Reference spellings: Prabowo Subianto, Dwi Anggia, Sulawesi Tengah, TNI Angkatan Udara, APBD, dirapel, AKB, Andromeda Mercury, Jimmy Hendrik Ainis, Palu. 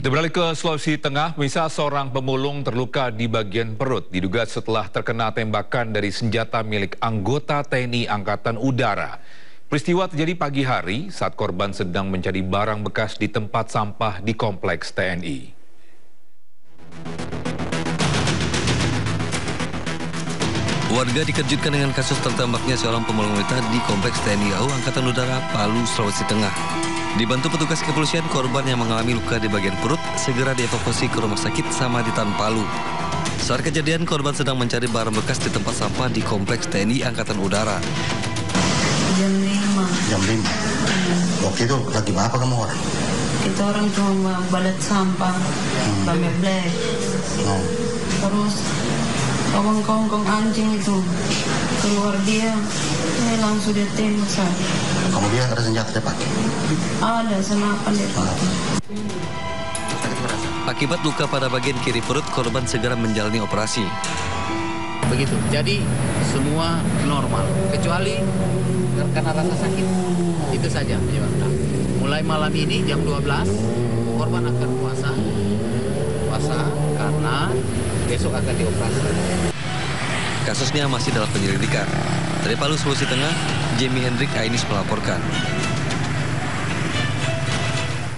Kita beralih ke Sulawesi Tengah, pemirsa, seorang pemulung terluka di bagian perut diduga setelah terkena tembakan dari senjata milik anggota TNI Angkatan Udara. Peristiwa terjadi pagi hari saat korban sedang mencari barang bekas di tempat sampah di kompleks TNI. Warga dikejutkan dengan kasus tertembaknya seorang pemulung wanita di kompleks TNI AU Angkatan Udara, Palu, Sulawesi Tengah. Dibantu petugas kepolisian, korban yang mengalami luka di bagian perut segera dievakuasi ke rumah sakit Samaritan Palu. Saat kejadian, korban sedang mencari barang bekas di tempat sampah di kompleks TNI Angkatan Udara. Jam 5. Waktu itu lagi apa kamu orang? Kita orang cuma balet sampah, pamer black. Terus kongkong anjing itu keluar dia, langsung dia tembak saya. Kemudian ada senjata dipakai. Ada senapan dipakai. Akibat luka pada bagian kiri perut, korban segera menjalani operasi. Begitu. Jadi semua normal, kecuali karena rasa sakit. Itu saja penyebabnya. Mulai malam ini jam 12, korban akan puasa. Puasa karena besok akan dioperasi. Kasusnya masih dalam penyelidikan. Dari Palu, Sulawesi Tengah, Jimmy Hendrik Ainis melaporkan.